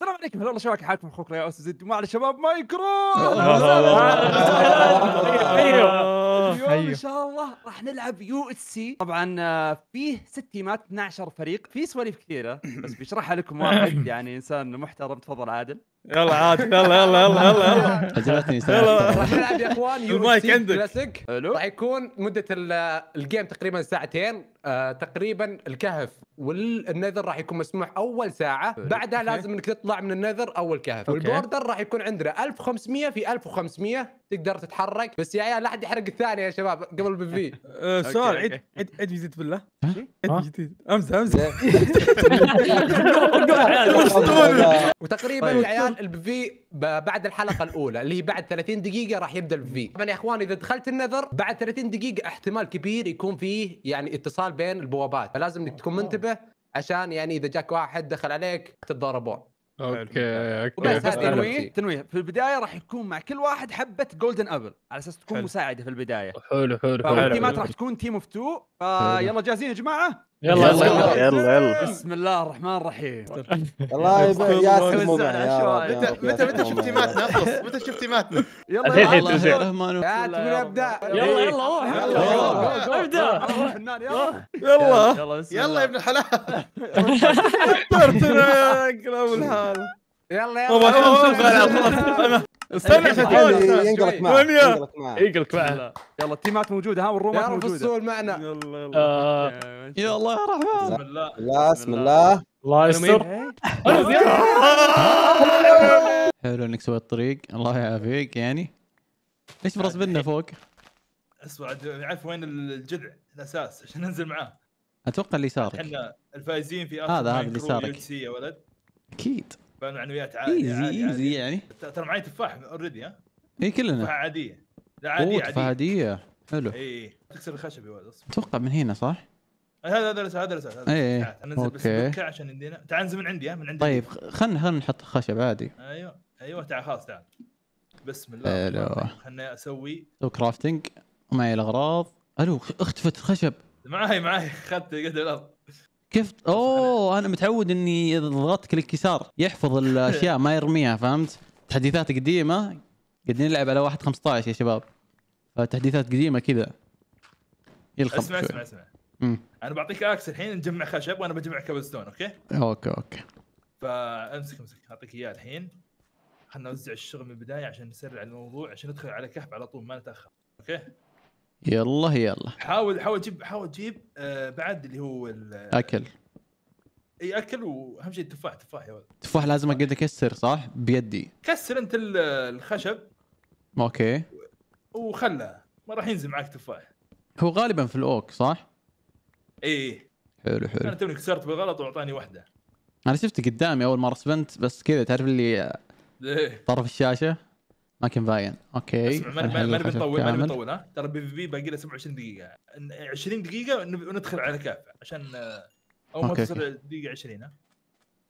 السلام عليكم. هلا والله شباك حالكم اخوك ريا اس زد ومع الشباب مايكرو. اليوم ان شاء الله راح نلعب UFC. طبعا فيه 6 تيمات 12 فريق، فيه سواليف كثيره بس بيشرحها لكم واحد يعني انسان محترم. تفضل عادل. يلا عادل يلا يلا يلا عجبتني. راح نلعب يا اخوان UFC كلاسيك. راح يكون مده الجيم تقريبا ساعتين تقريبا. الكهف والنذر راح يكون مسموح اول ساعه، بعدها لازم انك تطلع من النذر او الكهف. والبوردر راح يكون عندنا 1500 في 1500 تقدر تتحرك. بس يا عيال لا احد يحرق الثاني يا شباب قبل البي في. سؤال، عد جديد بالله، عد جديد. امزح وتقريبا يا عيال البي بعد الحلقه الاولى اللي هي بعد 30 دقيقه راح يبدا البي. طبعا يا اخوان اذا دخلت النذر بعد 30 دقيقه احتمال كبير يكون فيه يعني اتصال بين البوابات، فلازم انك تكون منتبه عشان يعني اذا جاك واحد دخل عليك تتضاربون. اوكي. وبس هذا تنويه في البدايه راح يكون مع كل واحد حبه جولدن ابل على اساس تكون مساعده في البدايه. حلو. التيمات راح تكون تيم اوف 2. فيلا جاهزين يا جماعه؟ يلا. بسم الله الرحمن الرحيم. الله يبارك ياسر. متى شفت تيماتنا؟ متى شفت تيماتنا؟ يلا نبدا. يلا يا ابن الحلال. اخترتنا يا كلام الحال. يلا استنى ينقلك معنا. يلا التيمات موجوده ها والرومات موجوده. السول معنا. يلا يا رحمن. بسم الله. الله يستر. حلو انك سويت طريق، الله يعافيك. يعني ليش مرسبنا فوق؟ اسوء يعرف وين الجذع الاساس عشان ننزل معاه. اتوقع اللي يسارك. احنا الفايزين في هذا اللي يسارك يا ولد. اكيد. معنويات عادي يعني. ترى معي تفاح اوريدي. ها اي كلنا تفاحه عاديه. لا عاديه. حلو. اي تكسر الخشب يا ولد. اتوقع من هنا صح؟ هذا اي ننزل بس بالكعه عشان يدينا. تعال ننزل من عندي. طيب خلنا نحط خشب عادي. ايوه تعال خلاص تعال. بسم الله الرحمن الرحيم. خلنا اسوي كرافتنج ومعي الاغراض. الو اختفت الخشب. معي اخذت قد الارض. كيف؟ اوه انا متعود اني اذا ضغطت كليك يسار يحفظ الاشياء ما يرميها، فهمت؟ تحديثات قديمه قد نلعب على 1.15 يا شباب، فتحديثات قديمه كذا. اسمع انا بعطيك اكس الحين نجمع خشب وانا بجمع كابلستون. اوكي فامسك اعطيك اياه الحين. خلنا نوزع الشغل من البدايه عشان نسرع الموضوع، عشان ندخل على كهف على طول ما نتاخر. اوكي يلا حاول تجيب بعد اللي هو الاكل. اي اكل، واهم شيء تفاح يا ولد. تفاح لازم اقعد اكسر صح بيدي. كسر انت الخشب. اوكي وخله ما راح ينزل معك تفاح. هو غالبا في الاوك صح؟ اي حلو. انا توني كسرت بالغلط واعطاني واحده. انا شفته قدامي اول ما رسبنت بس كذا، تعرف اللي طرف الشاشه ما كان باين. اوكي ما بنطول ها، ترى بي في بي باقي له 27 دقيقة 20 دقيقة وندخل على كاف عشان او ما تصير دقيقة 20 ها.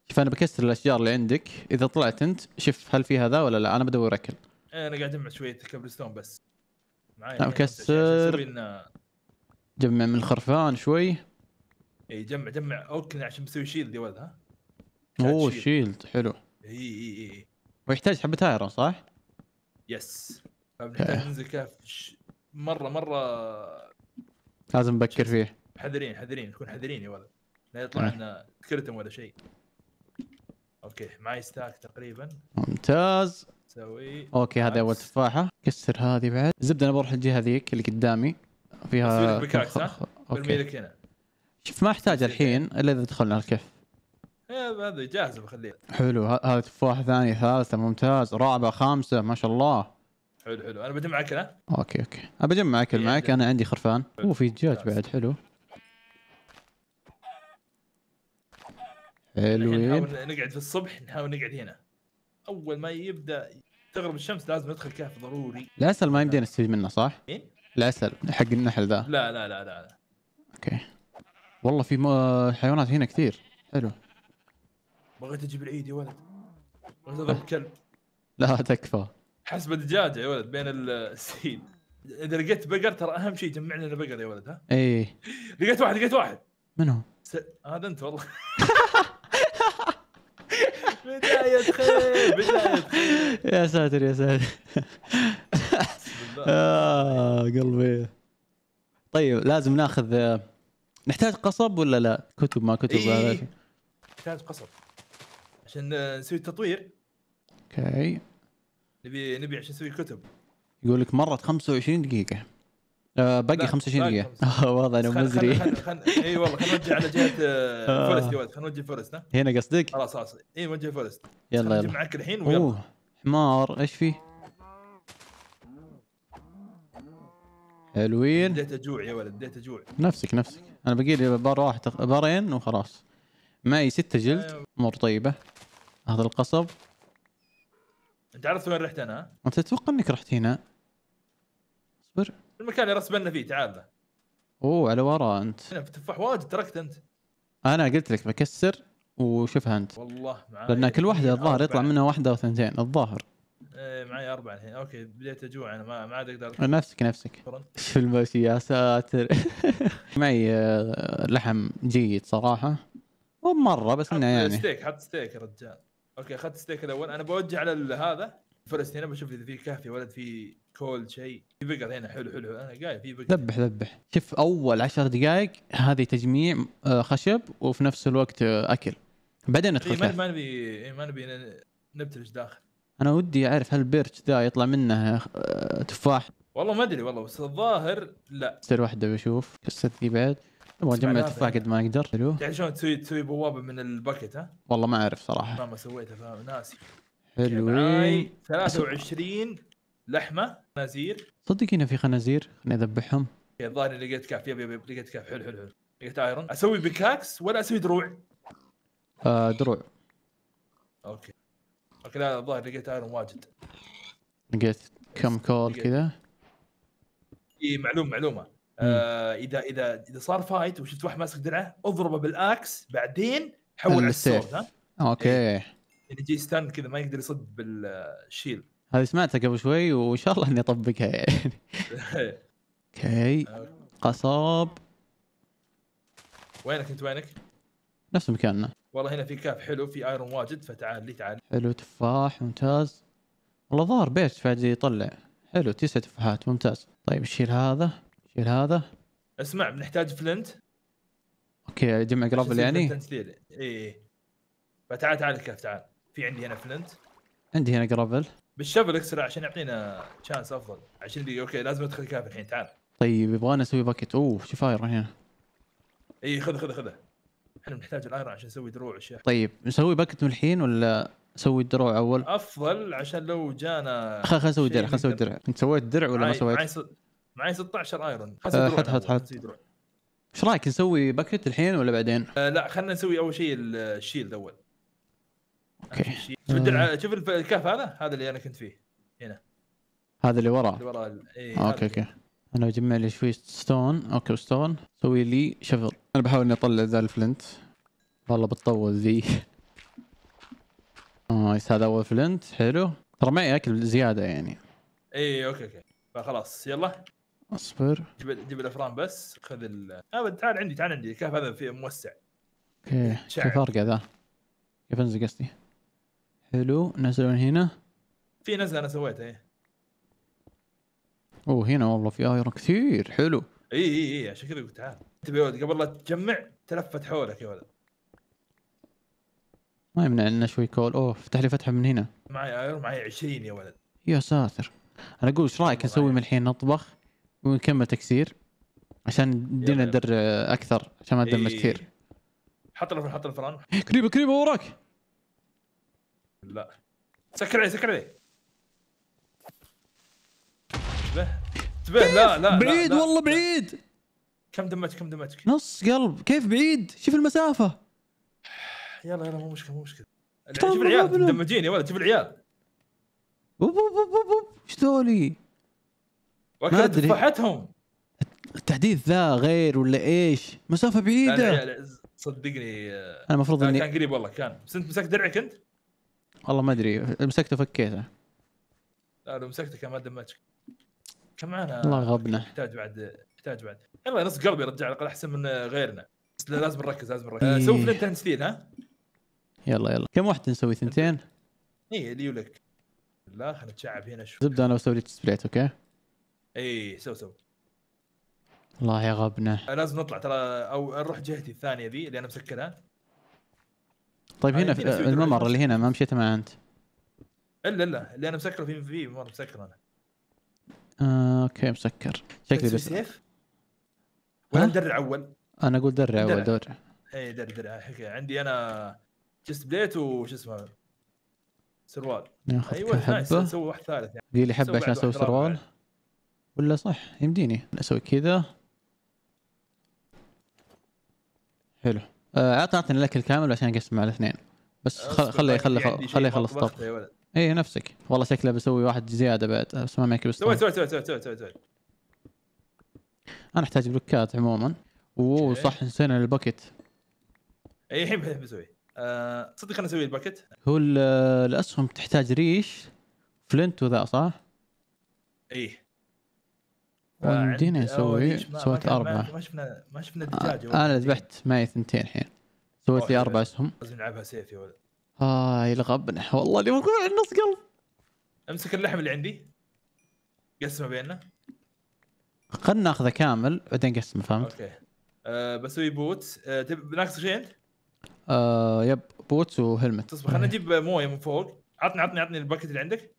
شوف انا بكسر الاشجار اللي عندك، اذا طلعت انت شوف هل في هذا ولا لا. انا بدور اكل. انا قاعد اجمع شوية كابلستون بس معايا. انا مكسر جمع من الخرفان شوي. اي جمع اوكي عشان مسوي شيلد يا ولد ها. اوه شيلد حلو. اي ويحتاج حبة ايرون صح؟ يس فبنحتاج ننزل كهف مره لازم نبكر فيه. حذرين نكون حذرين يا ولد، لا يطلع لنا سكرتم ولا شيء. اوكي معي ستاك تقريبا. ممتاز. سوي اوكي هذا اول تفاحه. كسر هذه بعد. زبده انا بروح الجهه ذيك اللي قدامي فيها بكاكس. برمي لك هنا. شوف ما احتاج الحين الا اذا دخلنا الكهف. هذا جاهزه بخليها. حلو هذا تفاح ثاني ثالثه ممتاز رابعه خامسه ما شاء الله. حلو انا بجمع اكل ها. اوكي انا بجمع اكل معك. انا عندي خرفان وفي دجاج بعد. حلوين. نحاول نقعد في الصبح، نحاول نقعد هنا اول ما يبدا تغرب الشمس لازم ندخل كهف ضروري. العسل ما يمدينا نستفيد منه صح؟ ايه العسل حق النحل ذا. لا اوكي والله في حيوانات هنا كثير. حلو بغيت اجيب العيد يا ولد. بغيت اضرب كلب. لا تكفى حسب الدجاجه يا ولد بين السين. اذا لقيت بقر ترى اهم شيء جمع لنا بقر يا ولد ها. ايه لقيت واحد. من هو؟ هذا انت والله. بداية خير بداية خير. يا ساتر يا ساتر. قلبي. طيب لازم ناخذ، نحتاج قصب ولا لا؟ كتب ما كتب هذا. نحتاج قصب عشان نسوي تطوير. اوكي. نبي عشان نسوي كتب. يقول لك مرت 25 دقيقة. باقي 25 دقيقة. واضح انا مزري. اي والله خلينا نرجع على جهة فورست يا ولد، خلينا نوجه فورست. هنا قصدك؟ خلاص اي وجه فورست. يلا يلا. معك الحين ويلا. حمار ايش فيه؟ حلوين. بديت اجوع يا ولد، بديت اجوع. نفسك انا باقي لي بار واحد بارين وخلاص. معي 6 جلد، امور طيبة. هذا القصب. انت عرفت وين رحت انا؟ انت تتوقع انك رحت هنا؟ اصبر. المكان اللي رسبنا فيه تعال له. اوه على ورا انت. هنا في تفاح واجد تركت انت. انا قلت لك بكسر وشوفها انت. والله معاي. لان كل واحده الظاهر يطلع منها واحده او ثنتين الظاهر. ايه معي 4 الحين، اوكي بديت اجوع انا ما عاد اقدر. نفسك. في المشي يا ساتر. معي لحم جيد صراحه. مو مره بس انه يعني. حط ستيك يا رجال. اوكي اخذت ستيك الاول، انا بوجه على هذا الفرس هنا بشوف اذا في كهف يا ولد، في كول شيء، في بقر هنا حلو انا قايل في بقر. ذبح. شوف اول 10 دقائق هذه تجميع خشب وفي نفس الوقت اكل. بعدين ندخل كهف. ما نبي نبتلش داخل. انا ودي اعرف هل بيرتش ذا يطلع منه تفاح؟ والله ما ادري والله، بس الظاهر لا. تصير واحده بشوف قصه ذي بعد. ابغى اجمع تفاح قد ما اقدر. حلو. يعني شلون تسوي بوابه من الباكيت ها؟ والله ما اعرف صراحه. ما سويتها فناسي. حلو. معاي 23 لحمه خنازير. صدق هنا في خنازير، خليني اذبحهم. الظاهر لقيت كهف، يبي لقيت كهف حلو. لقيت ايرون، اسوي بكاكس ولا اسوي دروع؟ دروع. اوكي لا الظاهر لقيت ايرون واجد. لقيت كم كول كذا. اي معلومه. اذا صار فايت وشفت واحد ماسك درعه اضربه بالاكس بعدين حول على السورد ها. اوكي. يعني يجي ستان كذا ما يقدر يصد بالشيل. هذه سمعتها قبل شوي وان شاء الله اني اطبقها يعني. اوكي قصاب. وينك؟ نفس مكاننا. والله هنا في كاف حلو، في ايرون واجد، فتعال لي تعال. حلو تفاح ممتاز. والله ظهر بيت فاجي يطلع حلو 9 تفاحات ممتاز. طيب شيل هذا. اسمع بنحتاج فلنت. اوكي جمع قرابل يعني. فلنت اي تعال كيف تعال، في عندي هنا فلنت، عندي هنا قرابل. بالشفل اكسر عشان يعطينا تشانس افضل عشان دي. اوكي لازم ادخل الكاف الحين تعال. طيب يبغانا نسوي باكيت. اوه شوف ايرون هنا. اي خذه احنا بنحتاج الايرون عشان نسوي دروع اشياء. طيب نسوي باكيت من الحين ولا نسوي الدروع اول؟ افضل عشان لو جانا خلينا نسوي درع. انت سويت درع ولا ما سويت؟ معي 16 ايرون. حط ايش رايك نسوي باكيت الحين ولا بعدين؟ لا خلينا نسوي اول شيء الشيلد اول. اوكي شوف الكهف هذا اللي انا كنت فيه هنا، هذا اللي وراه اوكي انا بجمع لي شوي ستون. اوكي ستون سوي لي شفر. انا بحاول اني اطلع ذا الفلنت، والله بتطول ذي. نايس هذا اول فلنت حلو. ترى معي اكل زياده يعني. اي اوكي فخلاص يلا اصبر جيب الافران بس. خذ تعال عندي الكهف هذا فيه موسع. اوكي كيف ارقى ذا؟ كيف انزل قصدي؟ حلو نزل من هنا في نزله انا سويتها. ايه اوه هنا والله في ايرون كثير حلو. اي عشان كذا قلت تعال. انت يا ولد قبل لا تجمع تلفت حولك يا ولد. ما يمنع لنا شوي كول. اوه فتح لي فتحه من هنا. معي ايرون، معي 20 يا ولد. يا ساتر. انا اقول ايش رايك نسوي من الحين، نطبخ ونكمل تكسير عشان يدينا الدرع اكثر عشان ما تدمج كثير. حط الفرن. كريبه وراك. لا سكر عليه. انتبه لا بعيد لا. والله بعيد. لا. كم دمتك؟ نص قلب. كيف بعيد؟ شوف المسافه. يلا مو مشكله. شوف العيال مدمجين يا ولد، شوف العيال. ايش ذولي؟ وكلت تفاحتهم. التحديث ذا غير ولا ايش؟ مسافه بعيده. صدقني انا المفروض اني كان قريب والله كان، بس انت مسكت درعك انت؟ والله ما ادري مسكته فكيته. لا لو مسكته كان ما دمجك. كم معانا؟ الله غبنا. احتاج بعد. يلا نص قلبي رجع على الاقل احسن من غيرنا. بس لازم نركز. سوي فلنت ستيل ها؟ يلا يلا كم واحد نسوي؟ ثنتين؟ اي لي ولك. لا خلينا نتشعب هنا شوي. زبده انا بسوي لك سبليت اوكي؟ اي سو سو. الله يا غبنا. لازم نطلع ترى او نروح جهتي الثانيه ذي اللي انا مسكرها. طيب هنا في الممر اللي هنا ما مشيته معه انت. الا الا اللي انا مسكره في ممر مسكر انا. اوكي مسكر. شكلي بس. سيف؟ ولا ندرع اول؟ انا اقول درع اول درع. اي درع حكي عندي انا جست بليت وش اسمه سروال. ايوه نايس نسوي واحد ثالث يعني. لي حبه عشان اسوي سروال. ولا صح يمديني اسوي كذا. حلو. اعطني الاكل كامل عشان اقسمه على اثنين. بس خليه يخلص طبخ. اي نفسك. والله شكله بسوي واحد زياده بعد بس ما معك بس. سوي. انا احتاج بلوكات عموما. اوه صح نسينا الباكيت. اي الحين بسوي. صدق خلينا نسوي الباكيت. هو الاسهم تحتاج ريش فلنت وذا صح؟ ايه مدينة نسوي سويت أربعة. ما شفنا الدجاجة. أنا ذبحت معي ثنتين الحين. سويت لي 4 أسهم. لازم نلعبها سيف يا ولد. يلغبنا والله اللي موقوف على النص قلب. امسك اللحم اللي عندي. قسمه بيننا. خلنا ناخذه كامل بعدين نقسمه فهمت؟ اوكي. بسوي بوت. ناقص شيء أنت؟ يب بوتس وهلمت. تصبر خلنا نجيب موية من فوق. عطني الباكيت اللي عندك.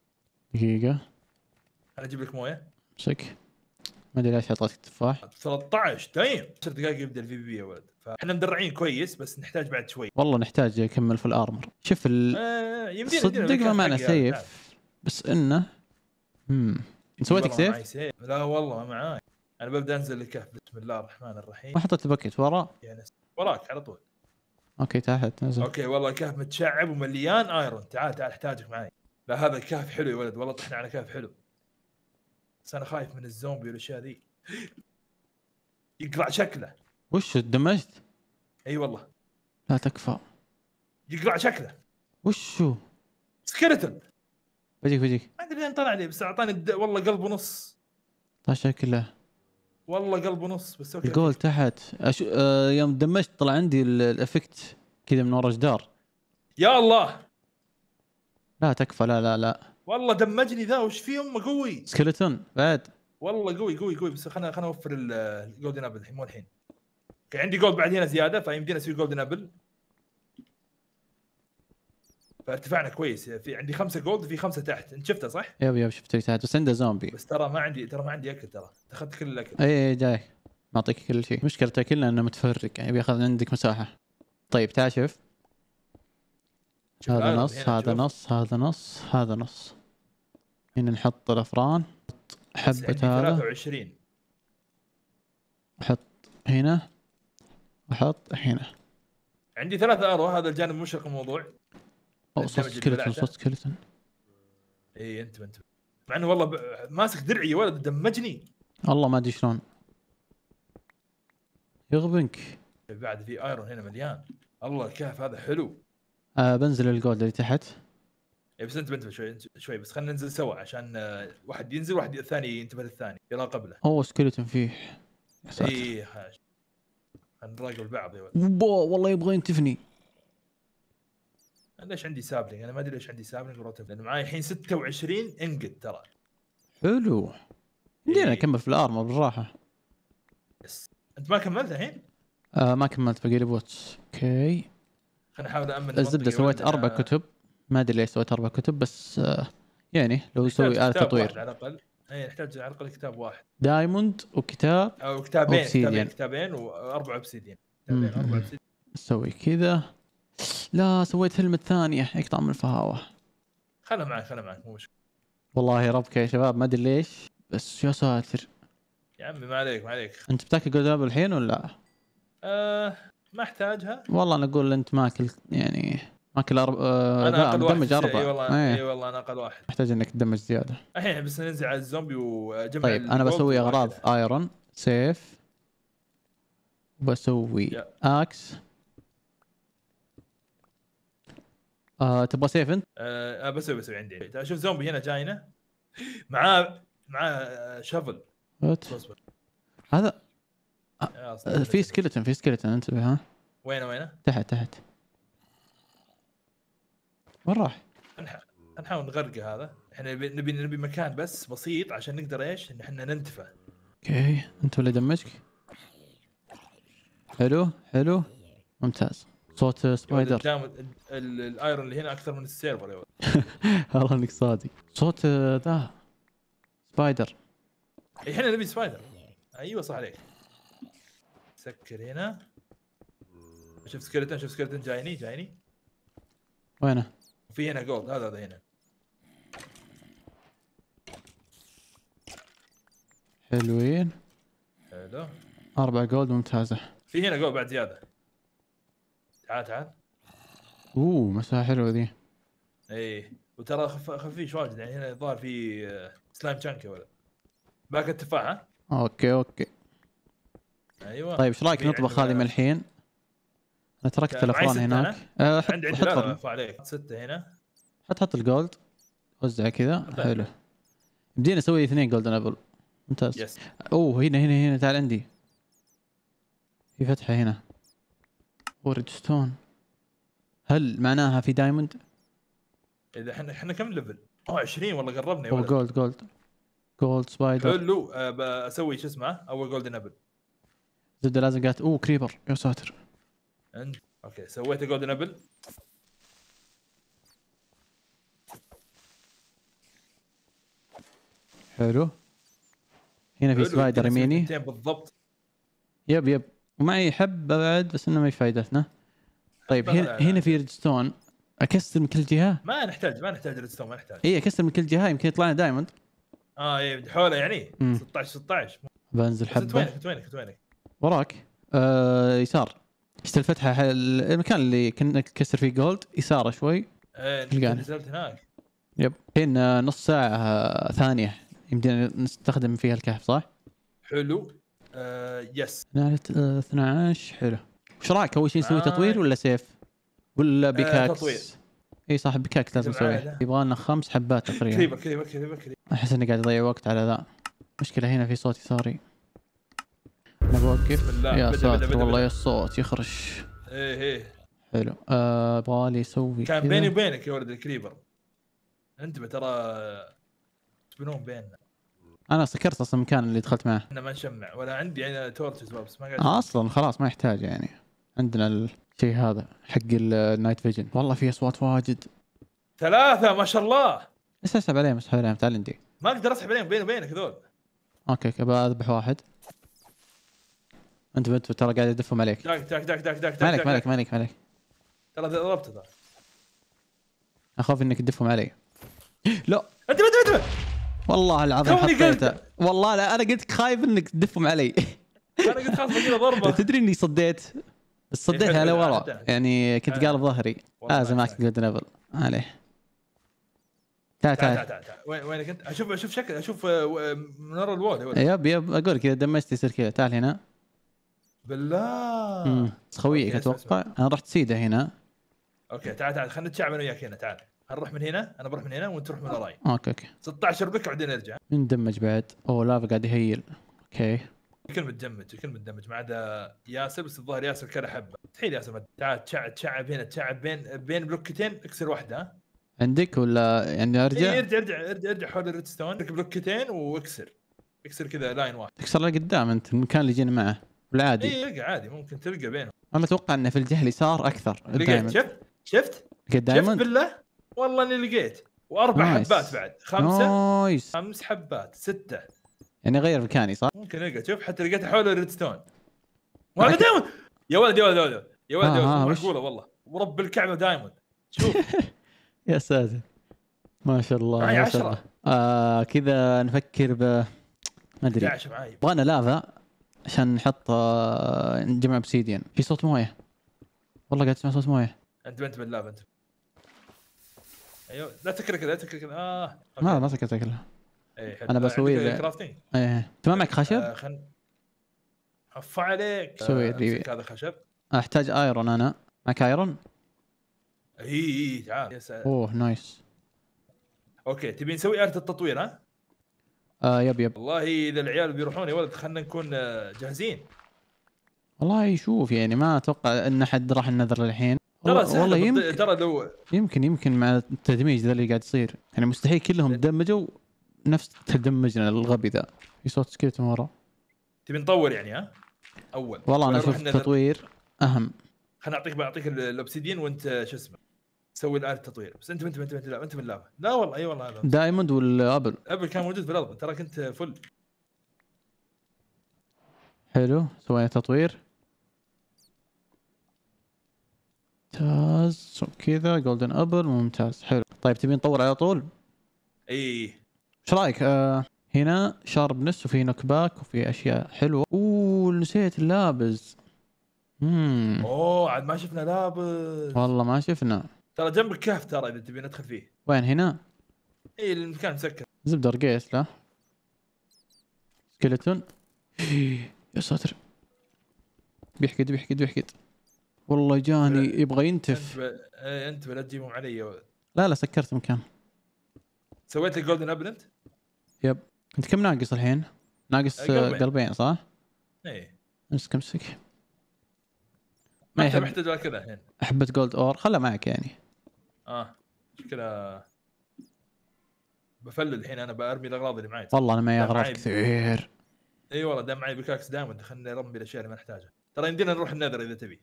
دقيقة. أنا أجيب لك موية. امسك. ما ادري ليش اعطيتك التفاح 13 دايم 10 دقائق يبدا الفي بي يا ولد فاحنا مدرعين كويس بس نحتاج بعد شوي والله نحتاج نكمل في الارمر شوف صدق ما معنا سيف بس انه سويتك سيف؟ لا والله ما معاي انا ببدا انزل الكهف بسم الله الرحمن الرحيم ما حطيت الباكيت ورا يعني وراك على طول اوكي تحت نزل اوكي والله الكهف متشعب ومليان ايرون تعال احتاجك معي لا هذا الكهف حلو يا ولد والله طحنا على كهف حلو بس انا خايف من الزومبي والاشياء ذي يقلع شكله وش دمجت؟ اي والله لا تكفى يقلع شكله وشو؟ سكرتن بجيك ما ادري وين طلع لي بس اعطاني والله قلب ونص طلع شكله والله قلب ونص بس اوكي الجول تحت يوم دمجت طلع عندي الافكت كذا من ورا جدار يا الله لا تكفى لا والله دمجني ذا وش في امه قوي سكلتون بعد والله قوي بس خلنا اوفر الجولدن ابل الحين مو الحين عندي جولد بعد هنا زياده فيمدينا اسوي جولدن ابل فارتفعنا كويس في عندي 5 جولد وفي 5 تحت انت شفته صح؟ يب شفته تحت بس عنده زومبي بس ترى ما عندي اكل ترى اخذت كل الاكل اي جاي معطيك كل شيء مشكله اكلنا انه متفرق يعني بياخذ عندك مساحه طيب تعال شوف هذا نص هذا نص هذا نص هذا نص هنا نحط الافران حبه هذا 23 احط هنا احط هنا عندي 3 اروه هذا الجانب مشرق الموضوع صوت سكلتن اي انت مع انه والله ماسك درعي يا ولد دمجني والله ما ادري شلون يغبنك بعد في ايرون هنا مليان الله الكهف هذا حلو بنزل الجولد اللي تحت اي بس انتبه شوي بس خلينا ننزل سوا عشان واحد ينزل واحد الثاني ينتبه للثاني يراقب له هو سكلتون فيه اي حاجه نراقب بعض يا ولد والله يبغى ينتفني ليش عندي سابلينج انا ما ادري ليش عندي سابلينج وراتب لان معي الحين 26 انقد ترى حلو بدينا نكمل في الارمر بالراحه بس انت ما كملت الحين؟ ما كملت باقي لي بوتس اوكي خليني احاول أأمن الزبده سويت 4 كتب ما ادري ليش سويت 4 كتب بس يعني لو اسوي آلة تطوير على الاقل اي نحتاج على الاقل كتاب واحد دايموند وكتاب او كتابين واربع اوبسيديان نسوي كذا لا سويت هلمة ثانية يقطع من الفهاوة خلها معك مو مشكلة والله ربك يا شباب ما ادري ليش بس يا ساتر يا عمي ما عليك انت بتاكل جولدن ابل الحين ولا؟ ما احتاجها والله انا اقول انت ماكل يعني ماكل انا اقل واحد 4 اي والله انا اقل واحد محتاج انك تدمج زياده الحين بس ننزل على الزومبي وجمع طيب انا بسوي اغراض ايرون سيف وبسوي اكس تبغى سيف انت؟ بسوي عندي شوف زومبي هنا جاينا معاه شفل هذا في سكلتون انتبه ها وينه تحت وين راح؟ نحاول نغرقه هذا، احنا نبي مكان بس بسيط عشان نقدر ايش؟ ان احنا ننتفع. اوكي، انت ولا دمجك؟ حلو حلو ممتاز. صوت سبايدر الايرون اللي هنا اكثر من السيرفر يا ولد. والله انك صادق. صوت ذا سبايدر. احنا نبي سبايدر. ايوه صح عليك. سكر هنا. شوف سكرتن، شوف سكرتن جايني جايني. وينه؟ في هنا جولد، هذا هنا. حلوين. حلو. 4 جولد ممتازة. في هنا جولد بعد زيادة. تعال تعال. اوه مساحة حلوة ذي. ايه وترى خفيش واجد، يعني هنا الظاهر في سلايم شانكي ولا. باقي التفاح ها؟ اوكي. ايوه. طيب ايش رايك نطبخ هذه من الحين؟ انا تركت الافران هناك. عندي لا عليك 6 هنا. حط الجولد وزعه كذا. حلو. بدينا نسوي 2 جولدن ابل. ممتاز. يس. اوه هنا تعال عندي. في فتحة هنا. وريدستون. هل معناها في دايموند؟ اذا احنا كم ليفل؟ 20 والله قربنا يا ولد. جولد سبايدر. حلو بسوي شو اسمه اول جولدن ابل. زبدة لازم قالت اوه كريبر يا ساتر. اوكي سويت جولدن ابل. حلو. هنا في سبايدر يميني بالضبط. يب ومعي حبه بعد بس انه ما يفايدتنا. طيب هنا في ريدستون اكسر من كل جهه. ما نحتاج ريدستون، ما نحتاج. اي اكسر من كل جهه يمكن يطلع لنا دايموند. اي حوله يعني 16. بنزل حبه. وينك وراك. يسار. شفت الفتحه المكان اللي كنا نكسر فيه جولد يساره شوي. ايه نزلت هناك. يب الحين نص ساعه ثانيه يمدينا نستخدم فيها الكهف صح؟ حلو. يس. نالت 12. حلو. وش رايك اول شيء نسوي تطوير ولا سيف؟ ولا بيكاكس؟ تطوير. اي صح بيكاكس لازم نسويها. يبغى لنا 5 حبات تقريبا. كريبة. احس اني قاعد اضيع وقت على ذا. مشكله هنا في صوت يساري. انا بوقف. يا ساتر والله يا الصوت يخرش. ايه. حلو. ابغى لي اسوي كان بيني وبينك يا ولد الكريبر. انتبه ترى تبنون بيننا. انا سكرت اصلا المكان اللي دخلت معه. انا ما نشمع ولا عندي يعني تورتشز بس ما قاعد اصلا خلاص ما يحتاج يعني. عندنا الشيء هذا حق النايت فيجن. والله في اصوات واجد. 3 ما شاء الله. ايش اسحب عليهم تعال عندي. ما اقدر اسحب عليهم بيني وبينك هذول. اوكي ابغى اذبح واحد. انت ترى قاعد ادفهم عليك. داك مالك ترى ضربته ذا. اخاف انك تدفهم علي. لا انت والله العظيم حطيته. والله لا انا قلت خايف انك تدفهم علي. انا قلت خلاص بجيله ضربه. تدري اني صديتها على ورا يعني كنت قالب ظهري. لازم معك جولدن ابل عليه. تعال وينك انت؟ اشوف شكل اشوف من ورا الوول. يب اقول كذا دمجت يصير كذا. تعال هنا بالله خويك اتوقع. انا رحت سيده هنا. اوكي تعال خلينا نتشعب انا وياك هنا. تعال هنروح من هنا، انا بروح من هنا وانت تروح من وراي. اوكي 16 بك بعدين ارجع. ندمج بعد. اوه لافا قاعد يهيل. اوكي الكل متدمج ما عدا ياسر، بس الظاهر ياسر كره حبه. مستحيل ياسر. تعال تشعب هنا، تشعب بين بلوكتين اكسر واحده. عندك ولا يعني ارجع؟ اي ارجع حول الريدستون، بلوكتين واكسر كذا لاين واحد. تكسر لقدام انت المكان اللي جينا معه ولا عادي؟ اي عادي ممكن تلقى بينهم. انا اتوقع انه في الجهه اليسار اكثر. شفت دايموند؟ بالله والله اني لقيت. واربع نايس. حبات بعد. 5 حبات 6 يعني غير مكاني صح؟ ممكن القى. شوف حتى لقيتها حول الريدستون. وهذا دايموند يا ولد معقوله والله ورب الكعبه دايموند. شوف يا ساتر ما شاء الله. معي 10 كذا. نفكر ب ما ادري 11 معي. وانا لافا عشان نحط نجمع بسيديان. في صوت مويه والله قاعد اسمع صوت مويه. انت باللافا انت. ايوه لا تكرك. أوكي. ما سكرت كلها. انا بسوي لك كرافتنج. انت ما معك خشب؟ حف عليك. سوي لي هذا خشب. احتاج ايرون. انا معك ايرون. اي تعال. اوه نايس. اوكي تبي نسوي آلة التطوير ها؟ يب والله اذا العيال بيروحون يا ولد خلينا نكون جاهزين. والله شوف يعني ما اتوقع ان حد راح النذر للحين. ترى سهله، ترى لو يمكن مع التدميج ذا اللي قاعد يصير يعني مستحيل كلهم دمجوا نفس تدمجنا الغبي ذا. في صوت سكيلت من ورا. تبي نطور يعني ها؟ اول والله انا شفت تطوير اهم. خليني بعطيك الاوبسيديان وانت شو اسمه تسوي الآلة التطوير. بس انت من اللعبه. لا والله اي والله هذا دايموند والابل. ابل كان موجود بالارض ترى كنت فل. حلو سوينا تطوير. ممتاز كذا جولدن ابل ممتاز حلو. طيب تبي نطور على طول؟ اي ايش رايك؟ هنا شاربنس وفي نوك باك وفي اشياء حلوه. اوه نسيت اللابز. اوه عاد ما شفنا لابز والله ما شفنا. ترى جنب الكهف ترى اذا تبي ندخل فيه. وين هنا؟ اي المكان مسكر. زبده رقيص لا سكيلتون. يا ساتر بيحقد والله جاني يبغى ينتف. انت لا تجيبهم علي. لا سكرت مكان. سويت الجولدن ابل انت؟ يب. انت كم ناقص الحين؟ ناقص قلبين صح؟ ايه امسك ما يحب محتاج ولا كذا الحين. حبة جولد اور خلها معك يعني. مشكلة بفلل الحين انا برمي الاغراض اللي معي. والله انا معي اغراض كثير. اي والله دام معي بكاكس دايموند خليني ارمي الاشياء اللي ما نحتاجها. ترى يمدينا نروح النذر اذا تبي.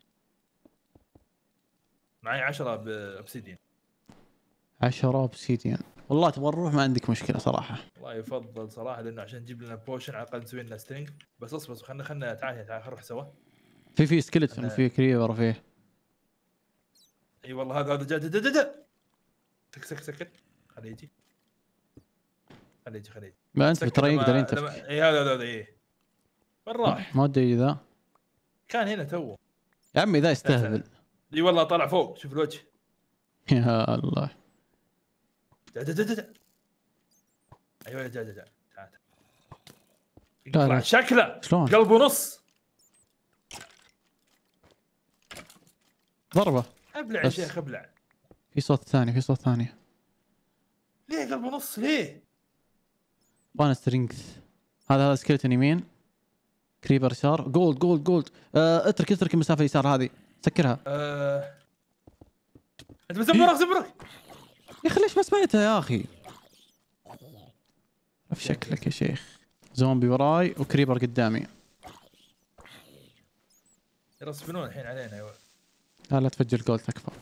معي 10 بأوبسيديان. 10 بسيديان والله تبغى نروح ما عندك مشكله صراحه. والله يفضل صراحه لانه عشان نجيب لنا بوشن على الاقل نسوي لنا سترينج. بس اصبر خلنا تعال نروح سوا. في سكلتون وفي كريبر وفي اي والله هذا جا سك خليه يجي ما انت ترى يقدر انت اي هذا وين راح؟ ما ادري ذا كان هنا توه يا عمي ذا يستهبل. اي والله طلع فوق شوف الوجه. يا الله دا. ايوه دا. تعال شكله قلبه نص ضربه. ابلع يا شيخ ابلع. في صوت ثاني ليه قلبه نص ليه؟ وانا سترينجث. هذا سكيلتون يمين كريبر يسار جولد. اترك المسافه اليسار هذه سكرها. انت زبرك يا اخي ليش ما سمعتها يا اخي؟ في شكلك يا شيخ. زومبي وراي وكريبر قدامي. يرسبنون الحين علينا يا ولد. لا تفجر جولد اكثر.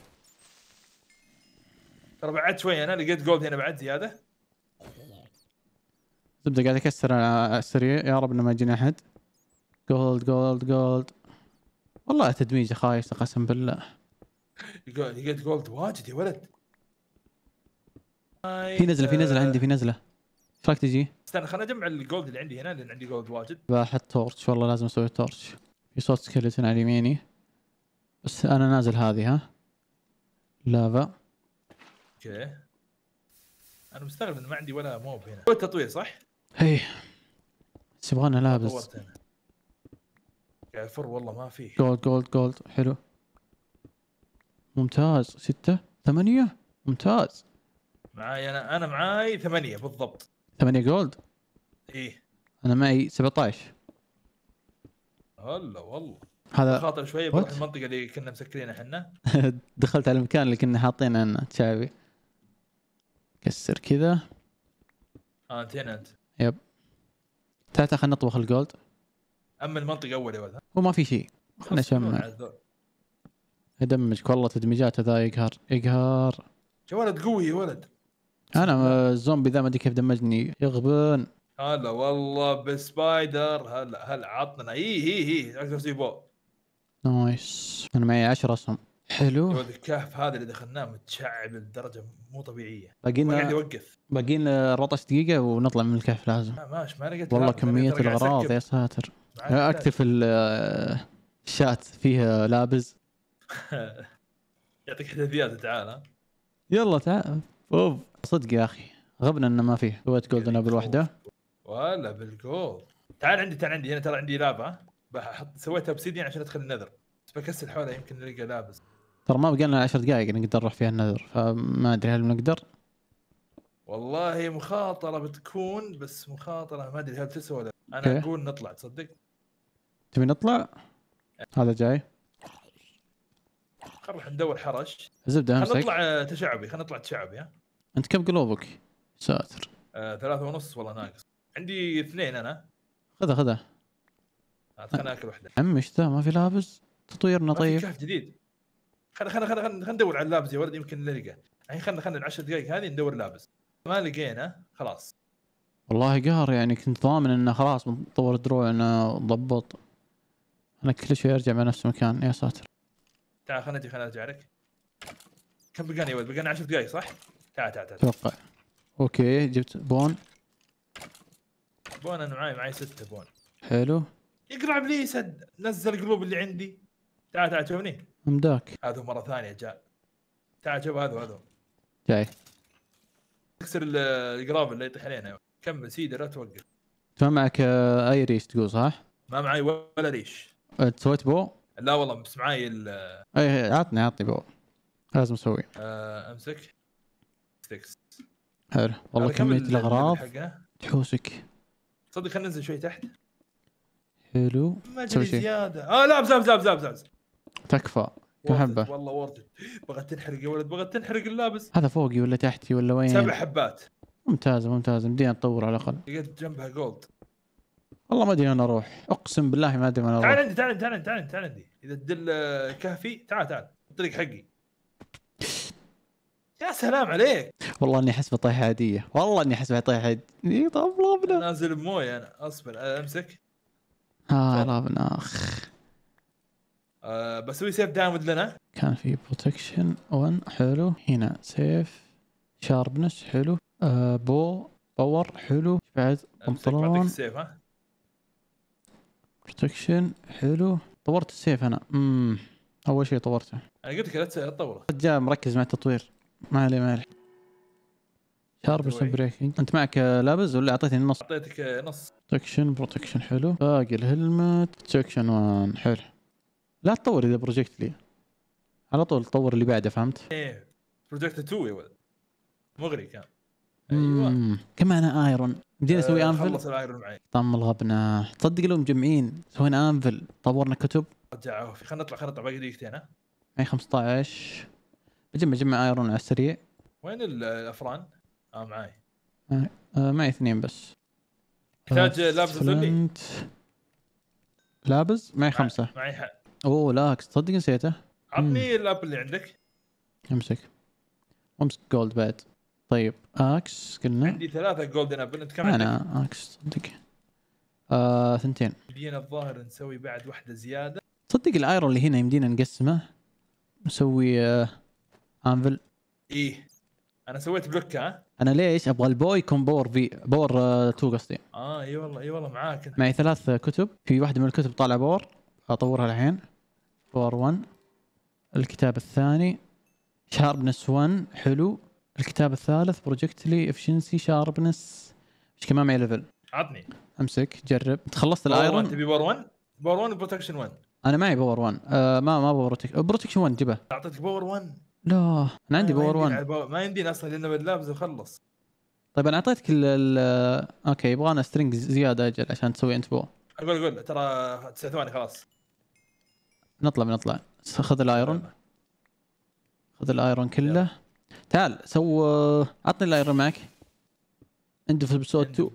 ترى بعد شوي انا لقيت جولد هنا بعد زياده. زبده قاعد اكسر على السريع يا رب انه ما يجينا احد. جولد والله تدميجه خايسه قسم بالله. لقيت جولد واجد يا ولد. في نزله عندي ايش رايك تجي؟ استنى خليني اجمع الجولد اللي عندي هنا لان عندي جولد واجد. بحط تورتش والله لازم اسوي تورتش. في صوت سكيلتون على يميني بس انا نازل هذه ها لافا. اوكي انا مستغرب انه ما عندي ولا موب هنا. هو التطوير صح؟ اي بس يبغانا لابس. قاعد فر والله ما في. جولد حلو ممتاز. 6 8 ممتاز. معاي انا معاي 8 بالضبط. 8 جولد؟ ايه انا معي 17. هلا والله هذا خاطر شويه بروح المنطقه اللي كنا مسكرينها احنا. دخلت على المكان اللي كنا حاطينه انا تشابي. كسر كذا. انت هنا انت. يب. تعال خلينا نطبخ الجولد. اما المنطقه اول يا ولد وما في شيء. خلينا نشمع. ادمجك والله تدميجاته ذا يقهر. يا ولد قوي يا ولد. انا الزومبي ذا ما ادري كيف دمجني يغبن. هلا والله بسبايدر. هلا عطنا. اي اقدر اسوي بو نايس. انا معي 10 اسهم. حلو يا ولد. الكهف هذا اللي دخلناه متشعب لدرجه مو طبيعيه. باقينا 14 دقيقه ونطلع من الكهف لازم. ما لقيت والله كميه الاغراض يا ساتر. اكتب الشات فيها لابز. يعطيك حذاذيات تعال يلا تعال. اوف صدق يا اخي غبنا انه ما فيه. سويت جولدن ابل واحده ولا بالجولد. تعال عندي هنا ترى عندي لابا بحط سويتها بسيدين عشان ادخل النذر بس بكسل حوله يمكن نلقى لابس. ترى ما بقى لنا 10 دقائق نقدر نروح فيها النذر فما ادري هل بنقدر. والله مخاطره بتكون بس مخاطره ما ادري هل تسوى ولا انا اقول نطلع. تصدق تبي نطلع؟ هذا جاي خلنا ندور حرش زبده. خلنا نطلع تشعبي، خلنا نطلع تشعبي. ها انت كم قلوبك؟ ساتر. 3.5 والله ناقص، عندي 2 انا. خذها خذها، خلنا اكل واحده. عمي ايش ذا؟ ما في لابس تطويرنا؟ طيب كهف جديد. خلنا ندور على اللابس يا ولد، يمكن نلقى الحين. خلنا ال10 دقائق هذه ندور لابس، ما لقينا خلاص. والله قهر يعني، كنت ضامن انه خلاص بنطور دروعنا ضبط. انا كل شوي ارجع مع نفس المكان. يا ساتر. تعال خلنا ارجع لك. كم بقانا يا ولد؟ بقانا 10 دقائق صح؟ تعال تعال تعال اتوقع. اوكي جبت بون. بون انا معي 6 بون. حلو. يقرب لي سد، نزل القلوب اللي عندي. تعال تعال شوفني. مداك. هذا مرة ثانية جاء. تعال شوف هذا. جاي. اكسر القراب اللي يطيح علينا. كمل سيدي لا توقف. ما معك اي ريش تقول صح؟ ما معي ولا ريش. سويت بو؟ لا والله بس معي ال اي. عطني بو، لازم اسويه. امسك 6. حلو والله كمية الاغراض تحوسك. تصدق خلينا ننزل شوي تحت. حلو ما ادري زيادة. لابس تكفى كم حبة؟ والله وردت. بغت تنحرق يا ولد، بغت تنحرق اللابس. هذا فوقي ولا تحتي ولا وين؟ 7 حبات. ممتازة ممتازة، مدينا نطور على الاقل. لقيت جنبها جولد. والله ما ادري وين اروح، اقسم بالله ما ادري وين اروح. تعال عندي تعال عندي، اذا تدل كهفي تعال الطريق حقي. يا سلام عليك. والله اني احس بطيحة عادية، والله اني احس بطيحة عادية. طب لابنا نازل بمويه انا، اصبر امسك. لابنا اخ. بسوي سيف دامج لنا. كان في بروتكشن 1 حلو، هنا سيف شاربنس حلو. باور حلو. بعد بنطلون سيف. ها بروتكشن حلو. طورت السيف انا. اول شيء طورته انا، قلت لك لا تطوره. رجال مركز مع التطوير، ما عليه ما عليه. شاربنس بريكنج. انت معك لابس ولا اعطيتني نص؟ اعطيتك نص. بروتكشن حلو. باقي الهلمت. بروتكشن 1 حلو. لا تطور اذا بروجكت لي على طول، تطور اللي بعده فهمت؟ ايه بروجكت 2 يا ولد مغري كان. ايوه كمان ايرون. بدينا نسوي انفل. خلص الايرون معي. طم الغبنه، تصدق لو مجمعين سوينا انفل، طورنا كتب. رجعوا خلينا نطلع باقي دقيقتين. ها معي 15. بجمع ايرون على السريع. وين الافران؟ معي. معي 2 بس. تحتاج لابس ظلي. لابس معي 5. معي حق. اوه لا تصدق نسيته. عطني الاب اللي عندك. امسك. امسك جولد بعد. طيب اكس قلنا عندي 3 جولدن ابل. انت كم عندك؟ انا اكس صدق 2. يمدينا الظاهر نسوي بعد واحده زياده. تصدق الايرون اللي هنا يمدينا نقسمه نسوي انفل. ايه انا سويت بلوك. ها انا ليش ابغى البو يكون باور 2 قصدي. اي والله اي والله معاك. معي 3 كتب، في واحده من الكتب طالعه باور اطورها الحين. باور 1 الكتاب الثاني شاربنس 1 حلو. الكتاب الثالث بروجكت لي افشنسي شاربنس. ايش كمان معي ليفل؟ عطني. امسك جرب. خلصت الايرون. تبي باور 1؟ باور 1 بروتكشن 1. انا معي باور 1. ما بروتكشن 1 جبه. اعطيتك باور 1. لا انا عندي باور 1. ما يمدينا اصلا لانه باللابس وخلص. طيب انا اعطيتك اوكي يبغانا سترينج زياده اجل عشان تسوي انت بو. اقول ترى 9 ثواني خلاص. بنطلع. خذ الايرون. كله. تعال عطني الايرون معك. اندفل بسود 2.